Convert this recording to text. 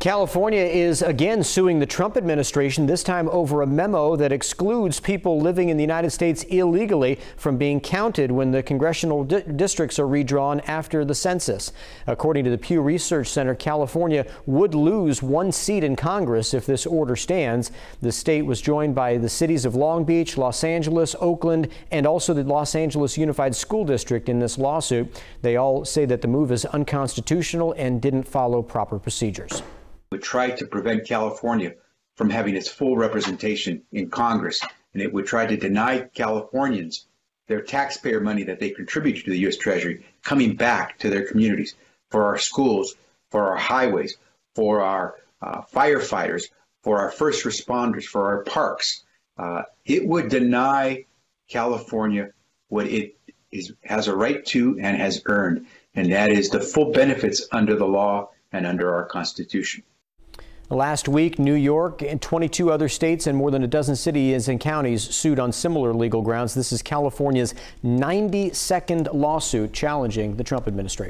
California is again suing the Trump administration, this time over a memo that excludes people living in the United States illegally from being counted when the congressional districts are redrawn after the census. According to the Pew Research Center, California would lose one seat in Congress if this order stands. The state was joined by the cities of Long Beach, Los Angeles, Oakland, and also the Los Angeles Unified School District in this lawsuit. They all say that the move is unconstitutional and didn't follow proper procedures. Would try to prevent California from having its full representation in Congress, and it would try to deny Californians their taxpayer money that they contribute to the U.S. Treasury coming back to their communities, for our schools, for our highways, for our firefighters, for our first responders, for our parks. It would deny California what it has a right to and has earned, and that is the full benefits under the law and under our Constitution. Last week, New York and 22 other states and more than a dozen cities and counties sued on similar legal grounds. This is California's 92nd lawsuit challenging the Trump administration.